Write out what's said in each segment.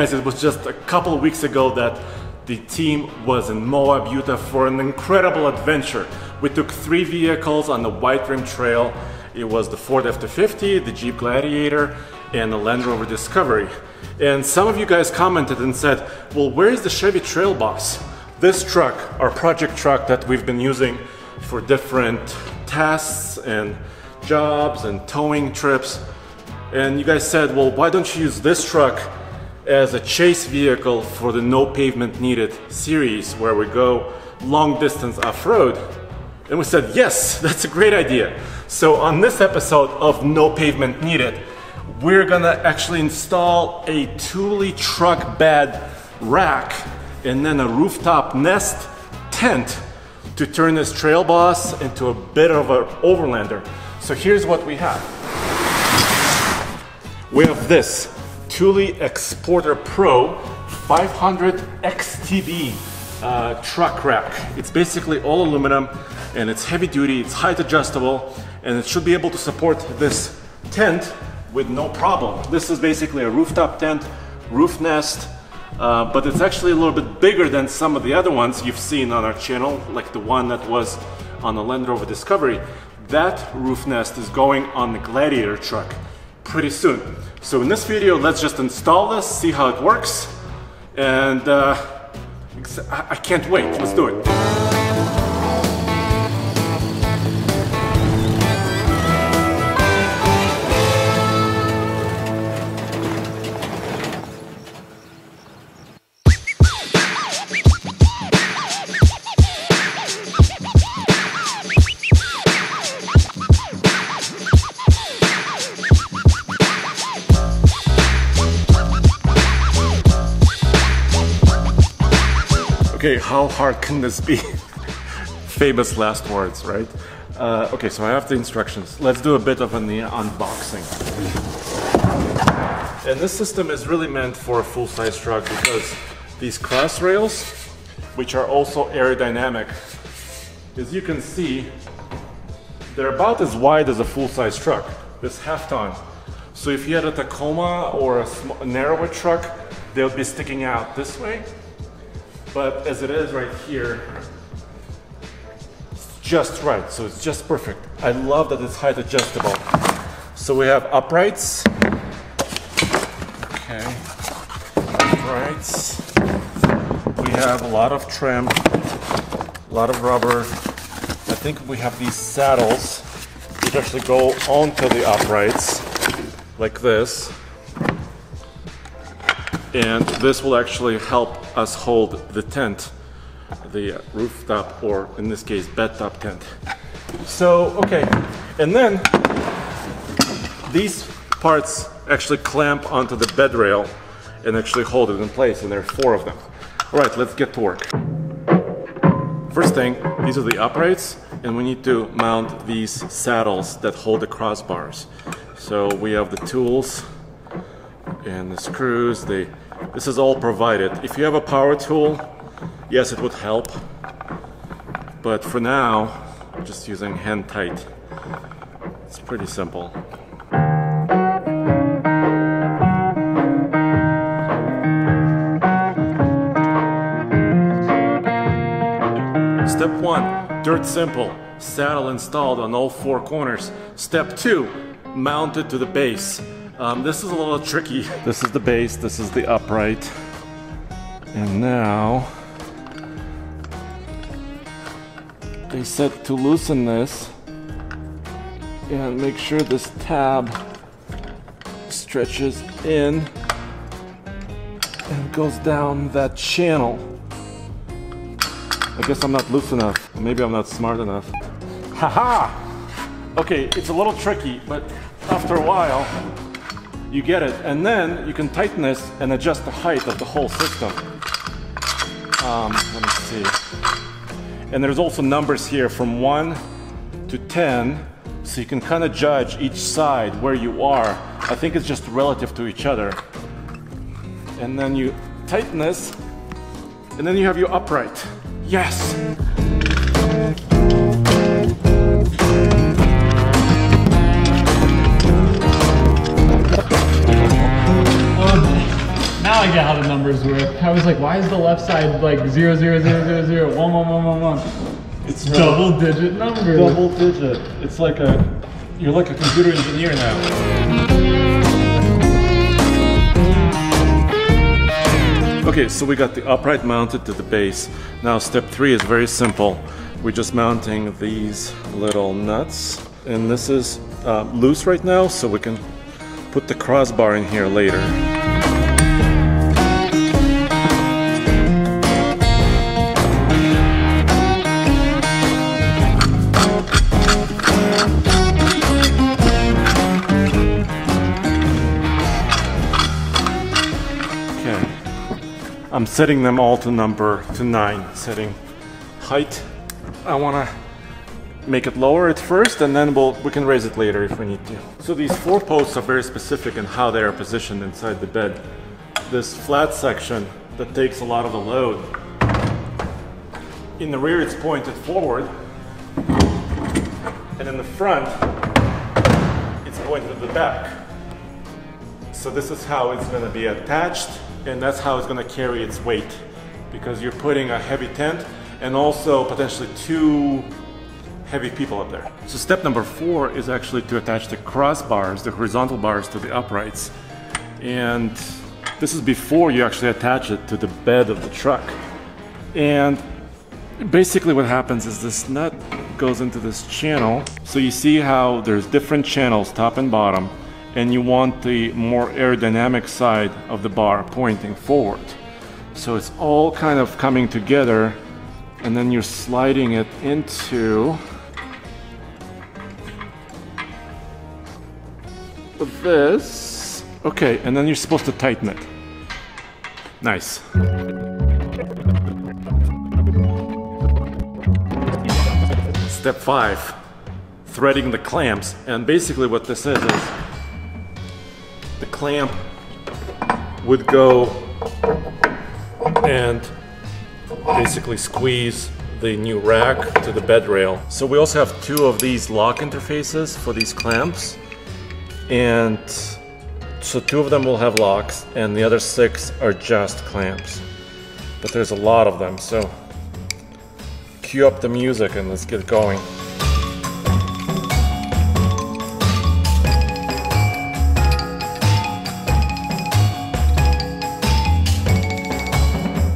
Guys, it was just a couple of weeks ago that the team was in Moab, Utah for an incredible adventure. We took three vehicles on the White Rim Trail. It was the Ford F250, the Jeep Gladiator, and the Land Rover Discovery. And some of you guys commented and said, well, where's the Chevy Trail Boss? This truck, our project truck that we've been using for different tasks and jobs and towing trips. And you guys said, well, why don't you use this truck as a chase vehicle for the No Pavement Needed series where we go long distance off-road? And we said, yes, that's a great idea. So on this episode of No Pavement Needed, we're gonna actually install a Thule truck bed rack and then a rooftop nest tent to turn this Trail Boss into a bit of an overlander. So here's what we have. We have this Thule Exporter Pro 500 XTB truck rack. It's basically all aluminum and it's heavy duty, it's height adjustable, and it should be able to support this tent with no problem. This is basically a rooftop tent, roof nest, but it's actually a little bit bigger than some of the other ones you've seen on our channel, like the one that was on the Land Rover Discovery. That roof nest is going on the Gladiator truck pretty soon. So in this video, let's just install this, see how it works, and I can't wait. Let's do it. Okay, how hard can this be? Famous last words, right? Okay, so I have the instructions. Let's do a bit of an unboxing. And this system is really meant for a full-size truck because these cross rails, which are also aerodynamic, as you can see, they're about as wide as a full-size truck, this half-ton. So if you had a Tacoma or a narrower truck, they would be sticking out this way. But as it is right here, it's just right, so it's just perfect. I love that it's height adjustable. So we have uprights. Okay, uprights. We have a lot of trim, a lot of rubber. I think we have these saddles, which actually go onto the uprights, like this. And this will actually help us hold the tent, the rooftop, or in this case, bedtop tent. So, okay, and then these parts actually clamp onto the bed rail and actually hold it in place, and there are four of them. All right, let's get to work. First thing, these are the uprights, and we need to mount these saddles that hold the crossbars. So we have the tools and the screws. This is all provided. If you have a power tool, yes, it would help, but for now, I'm just using hand tight. It's pretty simple. Step one, dirt simple. Saddle installed on all four corners. Step two, mount it to the base. This is a little tricky. This is the base, this is the upright. And now, they said to loosen this and make sure this tab stretches in and goes down that channel. I guess I'm not loose enough. Maybe I'm not smart enough. Haha! Okay, it's a little tricky, but after a while, you get it, and then you can tighten this and adjust the height of the whole system. Let me see. And there's also numbers here from 1 to 10, so you can kind of judge each side where you are. I think it's just relative to each other. And then you tighten this, and then you have your upright. Yes! idea how the numbers work. I was like, why is the left side like 0, 0, 0, 0, 0, 1, 1, 1, 1, 1? It's double digit numbers. Double digit. It's like a, you're like a computer engineer now. Okay, so we got the upright mounted to the base. Now step 3 is very simple. We're just mounting these little nuts. And this is loose right now, so we can put the crossbar in here later. Okay, I'm setting them all to number 9, setting height. I want to make it lower at first, and then we can raise it later if we need to. So these 4 posts are very specific in how they are positioned inside the bed. This flat section that takes a lot of the load. In the rear it's pointed forward, and in the front it's pointed at the back. So this is how it's going to be attached, and that's how it's going to carry its weight, because you're putting a heavy tent and also potentially 2 heavy people up there. So step number 4 is actually to attach the crossbars, the horizontal bars, to the uprights. And this is before you actually attach it to the bed of the truck. And basically what happens is this nut goes into this channel. So you see how there's different channels, top and bottom, and you want the more aerodynamic side of the bar pointing forward. So it's all kind of coming together, and then you're sliding it into this. Okay, and then you're supposed to tighten it. Nice. Step 5, threading the clamps. And basically what this is the clamp would go and basically squeeze the new rack to the bed rail. So we also have 2 of these lock interfaces for these clamps. And so 2 of them will have locks, and the other 6 are just clamps. But there's a lot of them, so cue up the music and let's get going.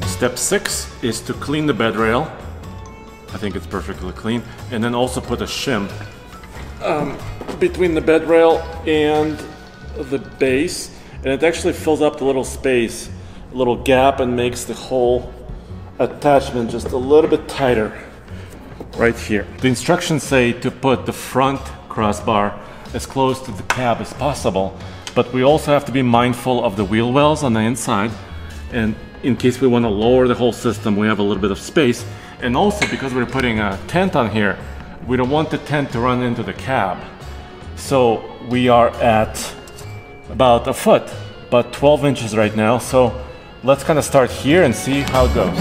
Step 6 is to clean the bed rail. I think it's perfectly clean. And then also put a shim between the bed rail and the base. And it actually fills up the little space, a little gap, and makes the whole attachment just a little bit tighter right here. The instructions say to put the front crossbar as close to the cab as possible. But we also have to be mindful of the wheel wells on the inside. And in case we want to lower the whole system, we have a little bit of space. And also, because we're putting a tent on here, we don't want the tent to run into the cab. So we are at about a foot, about 12 inches right now. So let's kind of start here and see how it goes.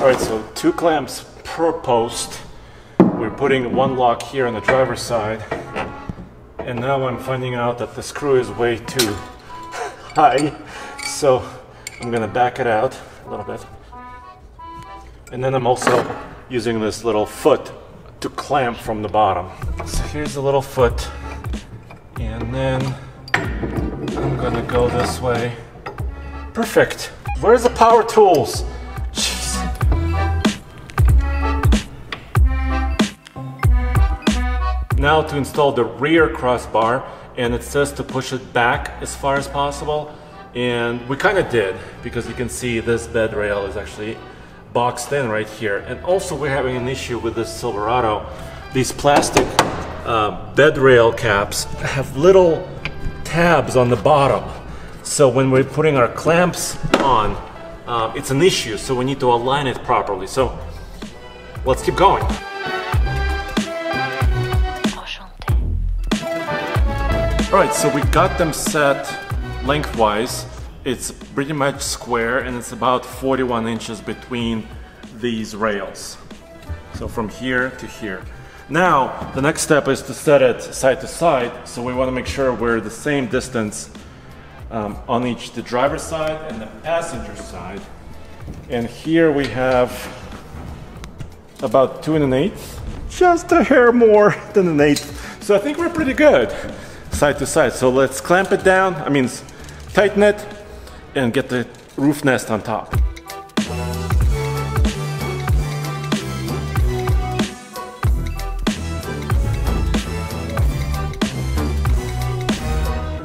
Alright, so 2 clamps per post. We're putting 1 lock here on the driver's side. And now I'm finding out that the screw is way too high. So I'm gonna back it out a little bit. And then I'm also using this little foot to clamp from the bottom. So here's the little foot. And then I'm gonna go this way. Perfect. Where's the power tools? Now to install the rear crossbar, and it says to push it back as far as possible, and we kind of did, because you can see this bed rail is actually boxed in right here. And also we're having an issue with this Silverado. These plastic bed rail caps have little tabs on the bottom, so when we're putting our clamps on, it's an issue, so we need to align it properly. So let's keep going. Alright, so we got them set lengthwise. It's pretty much square, and it's about 41 inches between these rails. So from here to here. Now, the next step is to set it side to side. So we want to make sure we're the same distance on each, the driver's side and the passenger side. And here we have about 2 1/8, just a hair more than 1/8. So I think we're pretty good side to side. So let's clamp it down, I mean, tighten it and get the roof nest on top.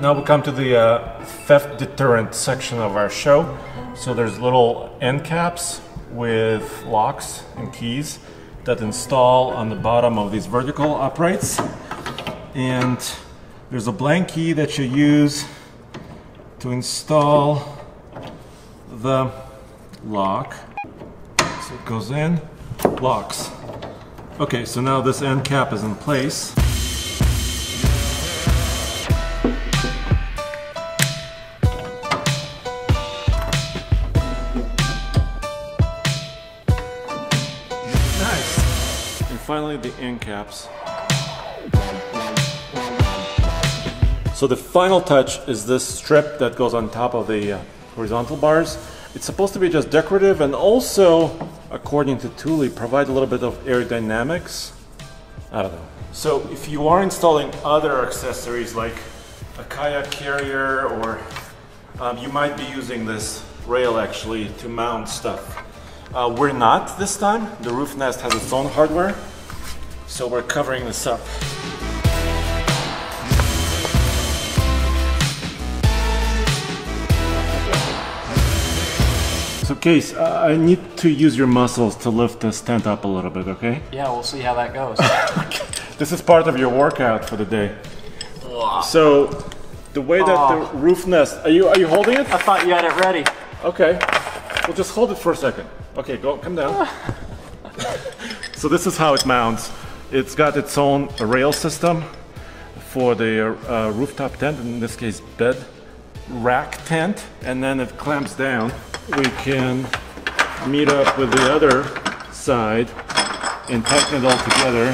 Now we come to the theft deterrent section of our show. So there's little end caps with locks and keys that install on the bottom of these vertical uprights. And there's a blank key that you use to install the lock. So it goes in, locks. Okay, so now this end cap is in place. Finally, the end caps. So the final touch is this strip that goes on top of the horizontal bars. It's supposed to be just decorative and also, according to Thule, provide a little bit of aerodynamics. I don't know. So if you are installing other accessories like a kayak carrier or you might be using this rail actually to mount stuff. We're not this time. The Roofnest has its own hardware. So we're covering this up. So Case, I need to use your muscles to lift this tent up a little bit, okay? Yeah, we'll see how that goes. This is part of your workout for the day. So the way that the Roofnest, are you holding it? I thought you had it ready. Okay, well just hold it for a second. Okay, go, come down. So this is how it mounts. It's got its own rail system for the rooftop tent, in this case bed rack tent, and then it clamps down. We can meet up with the other side and tighten it all together.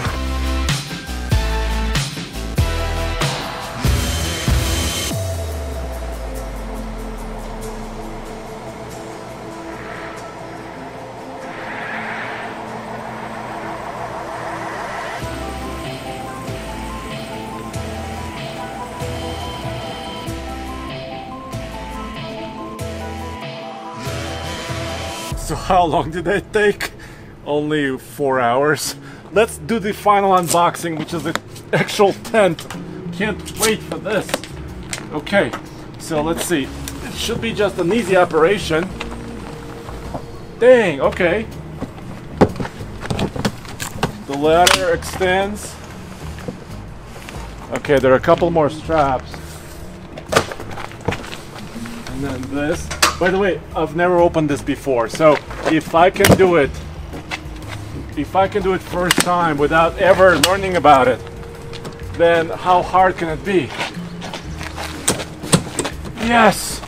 So how long did that take? Only 4 hours. Let's do the final unboxing, which is the actual tent. Can't wait for this. Okay, so let's see. It should be just an easy operation. Dang, okay. The ladder extends. Okay, there are a couple more straps. And then this. By the way, I've never opened this before, so if I can do it first time without ever learning about it, then how hard can it be? Yes!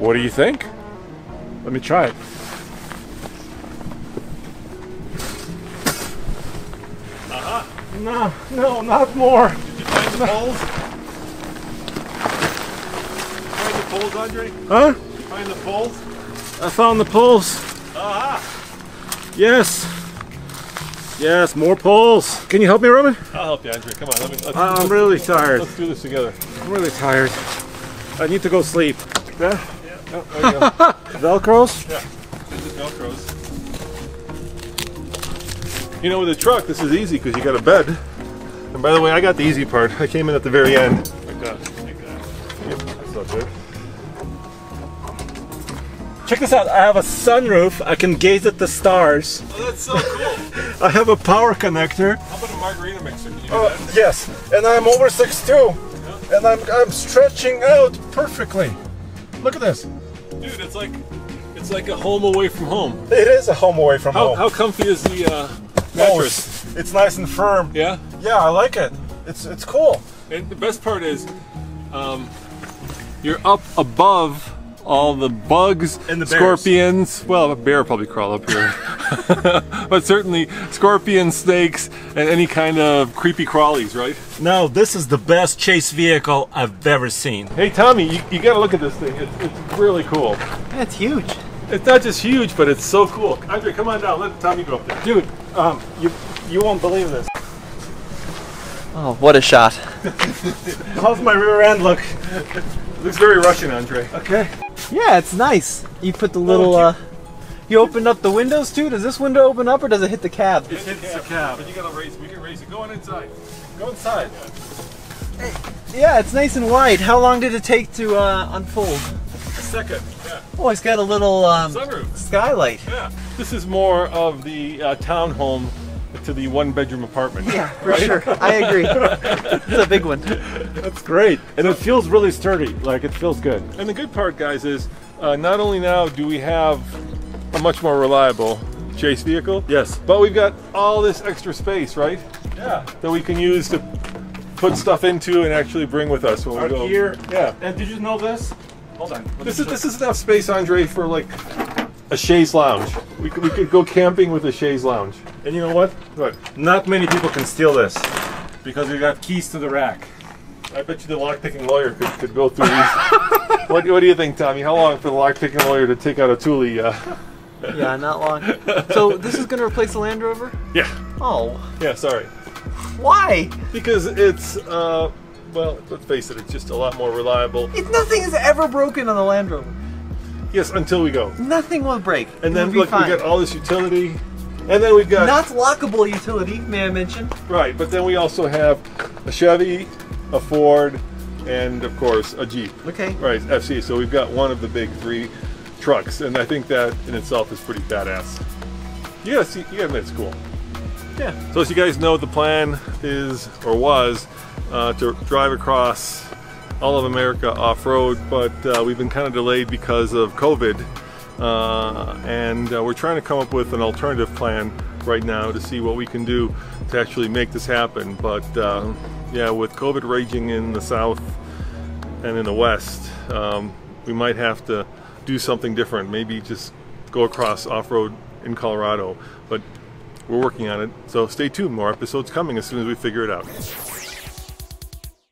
What do you think? Let me try it. Uh-huh. No, not more. Did you find the holes? Poles, Andrei? Huh? You find the poles? I found the poles. Ah! Yes! Yes, more poles! Can you help me, Roman? I'll help you, Andrei. Come on, I'm really tired. Let's do this together. I'm really tired. I need to go sleep. Yeah? Yeah. Oh, there you go. Velcros? Yeah. This is Velcros. You know, with a truck, this is easy because you got a bed. And by the way, I got the easy part. I came in at the very end. Like that. Like that. Yep, that's not good. Check this out, I have a sunroof, I can gaze at the stars. Oh, that's so cool. I have a power connector. How about a margarita mixer? Can you do that? Yes, and I'm over 6'2", yeah. And I'm stretching out perfectly. Look at this. Dude, it's like a home away from home. It is a home away from home. How comfy is the mattress? It's nice and firm. Yeah? Yeah, I like it. It's cool. And the best part is, you're up above all the bugs and the scorpions. Well, a bear probably crawl up here. But certainly scorpions, snakes, and any kind of creepy crawlies, right? No, this is the best chase vehicle I've ever seen. Hey Tommy, you gotta look at this thing. It's really cool. That's huge. It's not just huge, but it's so cool. Andrei, come on down. Let Tommy go up there. Dude, you won't believe this. Oh, what a shot. How's my rear end look? Looks very Russian, Andrei. Okay. Yeah, it's nice. You put the little, you opened up the windows too? Does this window open up or does it hit the cab? It hits the cab. But you gotta raise it. We can raise it. Go on inside. Go inside. Yeah, it's nice and wide. How long did it take to unfold? A second. Yeah. Oh, it's got a little sunroof. Skylight. Yeah. This is more of the townhome to the one-bedroom apartment. Yeah, for sure. I agree. It's a big one. That's great. And it feels really sturdy. Like, it feels good. And the good part, guys, is not only now do we have a much more reliable chase vehicle, yes, but we've got all this extra space, right? Yeah. That we can use to put stuff into and actually bring with us when we go. Here. Yeah. And did you know this? Hold on. This is enough space, Andrei, for like a chaise lounge. We could go camping with a chaise lounge. And you know what? Look, not many people can steal this because we got keys to the rack. I bet you the lockpicking lawyer could go through these. What do you think, Tommy? How long for the lockpicking lawyer to take out a Thule? Yeah, not long. So this is going to replace the Land Rover? Yeah. Oh. Yeah, sorry. Why? Because it's, well, let's face it, it's just a lot more reliable. Nothing is ever broken on the Land Rover. Yes, until we go. Nothing will break. And then look, we got all this utility. And then we've got... Not lockable utility, may I mention. Right, but then we also have a Chevy, a Ford, and of course a Jeep. Okay. Right, FC. So we've got one of the big three trucks, and I think that in itself is pretty badass. You gotta see, you gotta admit it's cool. Yeah. So as you guys know, the plan is, or was, to drive across all of America off-road, but we've been kind of delayed because of COVID, and we're trying to come up with an alternative plan right now to see what we can do to actually make this happen. But yeah, with COVID raging in the south and in the west, we might have to do something different, maybe just go across off-road in Colorado, but we're working on it, so stay tuned. More episodes coming as soon as we figure it out.